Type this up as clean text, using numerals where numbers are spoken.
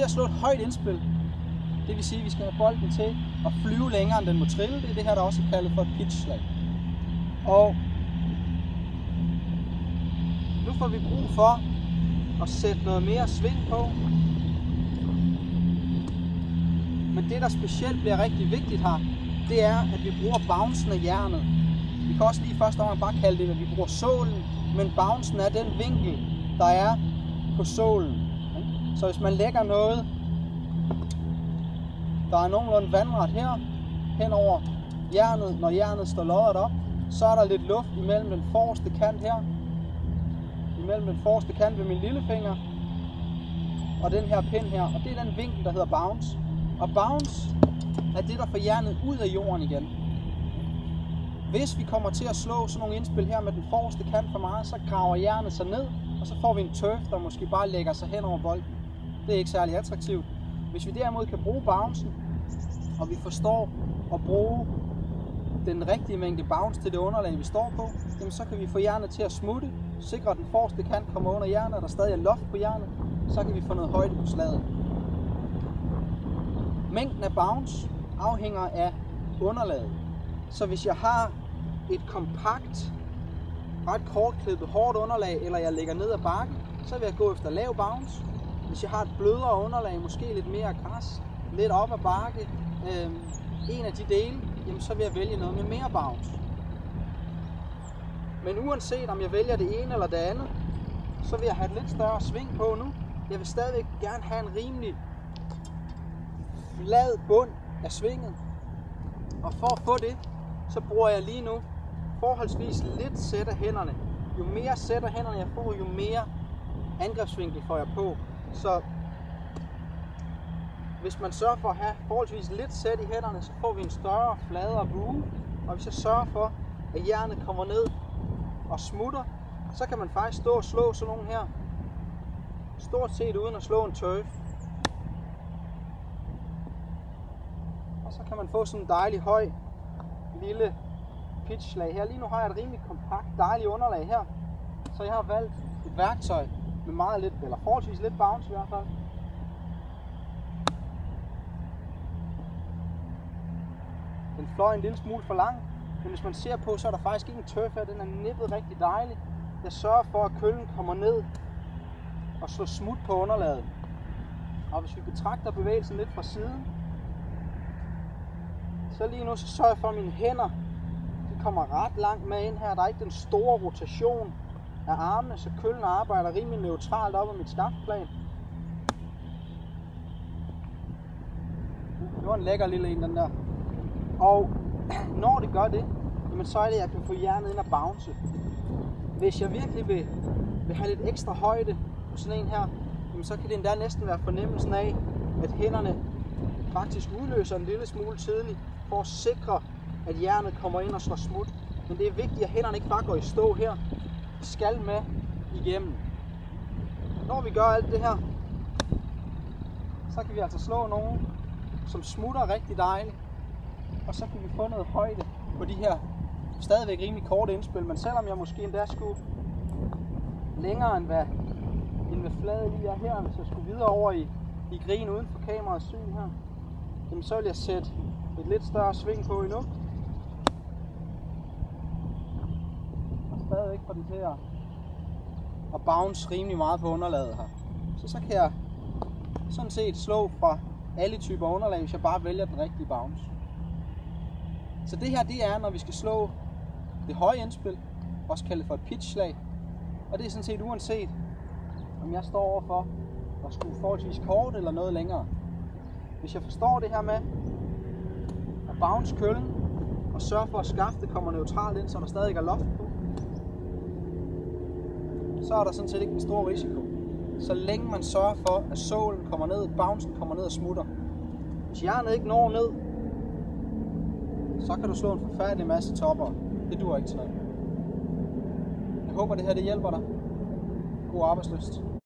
til at slå et højt indspil. Det vil sige, at vi skal have bolden til at flyve længere, end den må trille. Det er det her, der også er kaldet for et pitchslag. Og nu får vi brug for at sætte noget mere sving på. Men det, der specielt bliver rigtig vigtigt her, det er, at vi bruger bouncen af jernet. Vi kan også lige først omgang bare kalde det, at vi bruger sålen, men bouncen er den vinkel, der er på sålen. Så hvis man lægger noget, der er nogenlunde vandret her, hen over jernet, når jernet står lodret op, så er der lidt luft imellem den forreste kant her, imellem den forreste kant ved min lillefinger, og den her pind her, og det er den vinkel, der hedder bounce. Og bounce er det, der får jernet ud af jorden igen. Hvis vi kommer til at slå sådan nogle indspil her med den forreste kant for meget, så graver jernet sig ned, og så får vi en turf, der måske bare lægger sig hen over bolden. Det er ikke særlig attraktivt. Hvis vi derimod kan bruge bouncen, og vi forstår at bruge den rigtige mængde bounce til det underlag, vi står på, jamen så kan vi få jernet til at smutte, sikre at den forreste kant kommer under jernet, og der stadig er loft på jernet, så kan vi få noget højde på slaget. Mængden af bounce afhænger af underlaget. Så hvis jeg har et kompakt, ret kortklippet, hårdt underlag, eller jeg ligger ned ad bakken, så vil jeg gå efter lav bounce. Hvis jeg har et blødere underlag, måske lidt mere græs, lidt op ad bakke, en af de dele, jamen så vil jeg vælge noget med mere bounce. Men uanset om jeg vælger det ene eller det andet, så vil jeg have et lidt større sving på nu. Jeg vil stadigvæk gerne have en rimelig flad bund af svinget. Og for at få det, så bruger jeg lige nu forholdsvis lidt sæt af hænderne. Jo mere sæt af hænderne jeg får, jo mere angrebsvinkel får jeg på. Så hvis man sørger for at have forholdsvis lidt sæt i hænderne, så får vi en større, fladere bue. Og hvis jeg sørger for, at jernet kommer ned og smutter, så kan man faktisk stå og slå sådan nogle her. Stort set uden at slå en turf. Og så kan man få sådan en dejlig høj, lille pitchslag her. Lige nu har jeg et rimelig kompakt, dejligt underlag her. Så jeg har valgt et værktøj med meget lidt, eller forholdsvis lidt bounce i hvert fald. Den fløj en lille smule for lang, men hvis man ser på, så er der faktisk ikke en turf her. Den er nippet rigtig dejligt. Jeg sørger for, at køllen kommer ned og slår smut på underlaget. Og hvis vi betragter bevægelsen lidt fra siden, så lige nu så sørger jeg for, at mine hænder de kommer ret langt med ind her. Der er ikke den store rotation af armene, så køllen arbejder rimelig neutralt op ad mit skaftplan. Det var en lækker lille en, den der. Og når det gør det, jamen så er det, at jeg kan få jernet ind og bounce. Hvis jeg virkelig vil have lidt ekstra højde på sådan en her, jamen så kan det endda næsten være fornemmelsen af, at hænderne faktisk udløser en lille smule tidligt, for at sikre, at jernet kommer ind og slår smut. Men det er vigtigt, at hænderne ikke bare går i stå her. Vi skal med igennem. Når vi gør alt det her, så kan vi altså slå nogen, som smutter rigtig dejligt. Og så kan vi få noget højde på de her stadigvæk rimelig korte indspil. Men selvom jeg måske endda skulle længere end hvad flade lige er her, hvis jeg skulle videre over i grin uden for kameraets syn her, jamen så vil jeg sætte et lidt større sving på endnu. Og stadigvæk får den til at bounce rimelig meget på underlaget her. Så kan jeg sådan set slå fra alle typer underlag, hvis jeg bare vælger den rigtige bounce. Så det her, det er, når vi skal slå det høje indspil, også kaldet for et pitchslag. Og det er sådan set uanset, om jeg står overfor at skulle forholdsvis kort eller noget længere. Hvis jeg forstår det her med at bounce køllen og sørge for, at skaftet kommer neutralt ind, så der stadig er loft på, så er der sådan set ikke en stor risiko. Så længe man sørger for, at sålen kommer ned, bouncen kommer ned og smutter. Hvis jernet ikke når ned, så kan du slå en forfærdelig masse topper. Det duer ikke til. Jeg håber, det her det hjælper dig. God arbejdslyst.